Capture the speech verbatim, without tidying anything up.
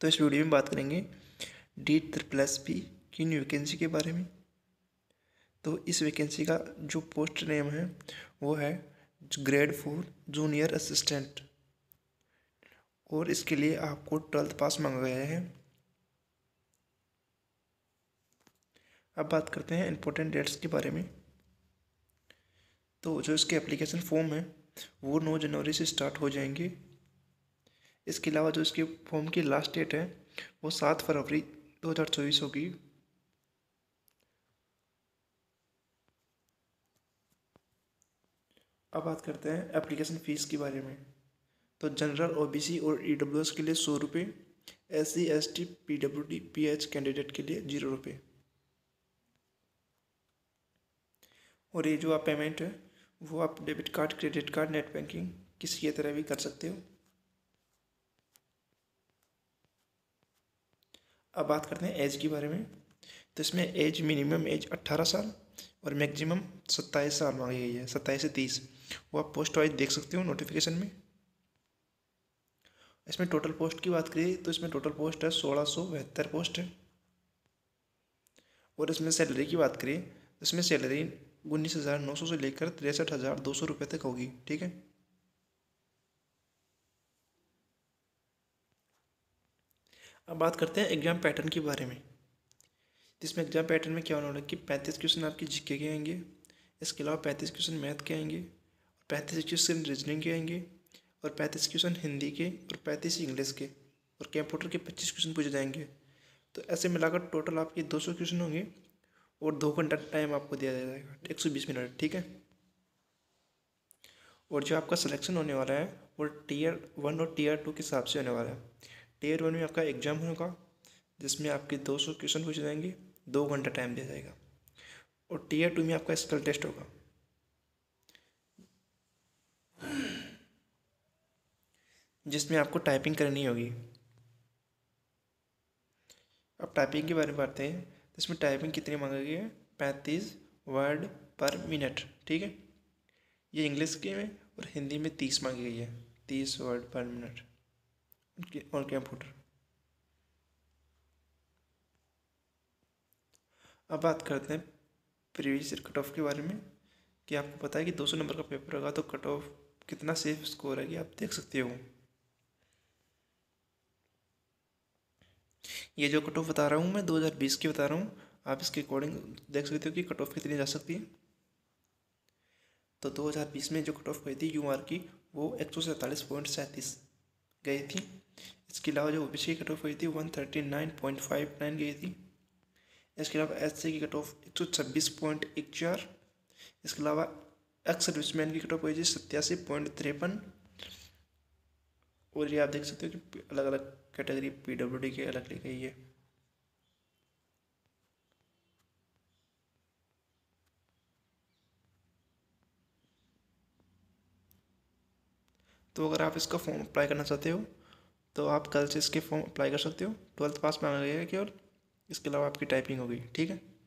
तो इस वीडियो में बात करेंगे डी ट्रिपल एस पी की न्यू वैकेंसी के बारे में। तो इस वैकेंसी का जो पोस्ट नेम है वो है ग्रेड फोर जूनियर असिस्टेंट, और इसके लिए आपको ट्वेल्थ पास मांगा गया है। अब बात करते हैं इम्पोर्टेंट डेट्स के बारे में। तो जो इसके एप्लीकेशन फॉर्म है वो नौ जनवरी से स्टार्ट हो जाएंगे। इसके अलावा जो इसके फॉर्म की लास्ट डेट है वो सात फरवरी दो हज़ार चौबीस होगी। अब बात करते हैं एप्लीकेशन फ़ीस के बारे में। तो जनरल, ओबीसी और ईडब्ल्यूएस के लिए सौ रुपये, SC, ST, PWD, PH candidate के लिए जीरो रुपये। और ये जो आप पेमेंट है वो आप debit card, credit card, net banking किसी की तरह भी कर सकते हो। अब बात करते हैं एज के बारे में। तो इसमें एज मिनिमम एज अट्ठारह साल और मैक्सिमम सत्ताईस साल मांगी गई है, सत्ताईस से तीस। वो आप पोस्ट वाइज देख सकते हो नोटिफिकेशन में। इसमें टोटल पोस्ट की बात करें तो इसमें टोटल पोस्ट है सोलह सौ बहत्तर पोस्ट है। और इसमें सैलरी की बात करें तो इसमें सैलरी उन्नीस हज़ार नौ सौ से लेकर तिरसठ हज़ार दो सौ रुपये तक होगी, ठीक है। अब बात करते हैं एग्ज़ाम पैटर्न के बारे में। इसमें एग्ज़ाम पैटर्न में क्या होने वाला है कि पैंतीस क्वेश्चन आपके जीके के आएंगे, इसके अलावा पैंतीस क्वेश्चन मैथ के आएंगे, पैंतीस क्वेश्चन रीजनिंग के आएंगे, और पैंतीस क्वेश्चन हिंदी के और पैंतीस इंग्लिश के, और कंप्यूटर के पच्चीस क्वेश्चन पूछे जाएंगे। तो ऐसे मिलाकर टोटल आपके दो सौ क्वेश्चन होंगे और दो घंटा टाइम आपको दिया जाएगा, एक सौ बीस मिनट, ठीक है। और जो आपका सिलेक्शन होने वाला है वो टीयर वन और टीयर टू के हिसाब से होने वाला है। टीयर वन में आपका एग्ज़ाम होगा जिसमें आपके दो सौ क्वेश्चन पूछे जाएंगे, दो घंटा टाइम दिया जाएगा। और टीयर टू में आपका स्किल टेस्ट होगा। जिसमें आपको टाइपिंग करनी होगी। अब टाइपिंग के बारे में बातें हैं। तो इसमें टाइपिंग कितनी मांगी गई है? पैंतीस वर्ड पर मिनट, ठीक है। ये इंग्लिश के में और हिंदी में तीस मांगी गई है, तीस वर्ड पर मिनट और कंप्यूटर। अब बात करते हैं प्रीवियस कट ऑफ के बारे में कि आपको पता है कि दो सौ नंबर का पेपर होगा तो कट ऑफ कितना सेफ स्कोर है कि आप देख सकते हो। ये जो कट ऑफ बता रहा हूँ मैं दो हज़ार बीस की बता रहा हूँ, आप इसके अकॉर्डिंग देख सकते हो कि कट ऑफ कितनी जा सकती है। तो दो हज़ार बीस में जो कट ऑफ गई थी यूआर की वो एक सौ सैंतालीस पॉइंट सैंतीस गई थी। इसके अलावा जो ओबीसी की कट ऑफ गई थी one thirty nine point five nine गई थी। इसके अलावा एससी की कट ऑफ एक सौ छब्बीस पॉइंट एक चार। इसके अलावा एक्स सर्विसमैन की कट ऑफ गई थी सत्तासी पॉइंट तिरपन। और ये आप देख सकते हो कि अलग अलग कैटेगरी पीडब्ल्यूडी के अलग ली गई है। तो अगर आप इसका फॉर्म अप्लाई करना चाहते हो तो आप कल से इसके फॉर्म अप्लाई कर सकते हो। ट्वेल्थ पास मांगा गया है केवल, इसके अलावा आपकी टाइपिंग होगी, ठीक है।